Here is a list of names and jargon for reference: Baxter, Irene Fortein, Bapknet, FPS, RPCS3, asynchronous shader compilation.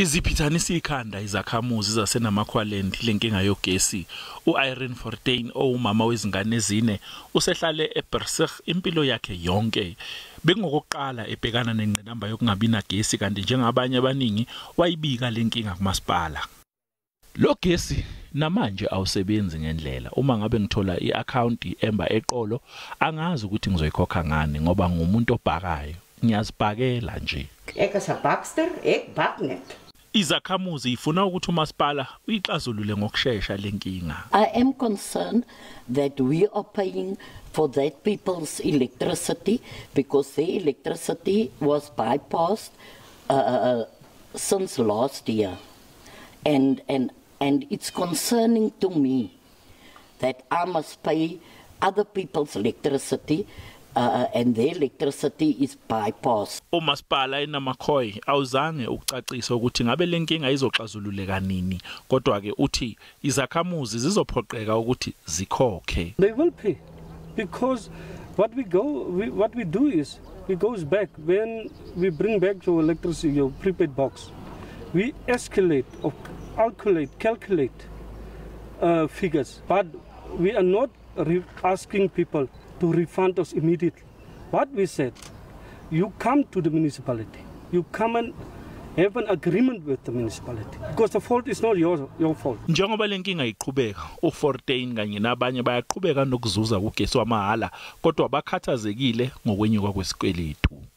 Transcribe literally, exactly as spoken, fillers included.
Iziphitanisa ikhanda izakhamuzi zaseNamaqualand lenkinga yogesi. U-Irene Fortein owumama wezingane ezine usehlale eBerg impilo yakhe yonke. Bengokuqala ebhekana nengqinamba yokungabina gesi kanti njengabanye abaningi wayibika lenkinga kumasipala. Lo gesi namanje awusebenzi ngendlela. Uma ngabe ngithola i-account emba eqolo angazi ukuthi ngizoyikhokha ngani ngoba ngumuntu obhakayo. Ngiyazibhakela nje. Eka sa Baxter, ek Bapknet. Izakhamuzi ifuna ukuthi umasipala uyixazulule ngokusheshsha lenkinga. I am concerned that we are paying for that people's electricity because their electricity was bypassed uh, since last year, and and and it's concerning to me that I must pay other people's electricity. Uh, and the electricity is bypassed. Umasipala eNamakhoyi awuzange ukucacisa ukuthi ngabe lenkinga izoxazululeka nini kodwa ke uthi izakhamuzi zizophoqeka ukuthi zikhokhe. They will pay because what we go we, what we do is we goes back when we bring back your electricity, your prepaid box. We escalate or calculate calculate uh, figures, but we are not asking people to refund us immediately. What we said, you come to the municipality, you come and have an agreement with the municipality because the fault is not yours, your fault. Njengoba lenkinga iqhubeka uFortein kanye nabanye bayaqhubeka nokuzuza ugesi wamahala kodwa bakhathazekile ngokwenyuka kwesikweletu.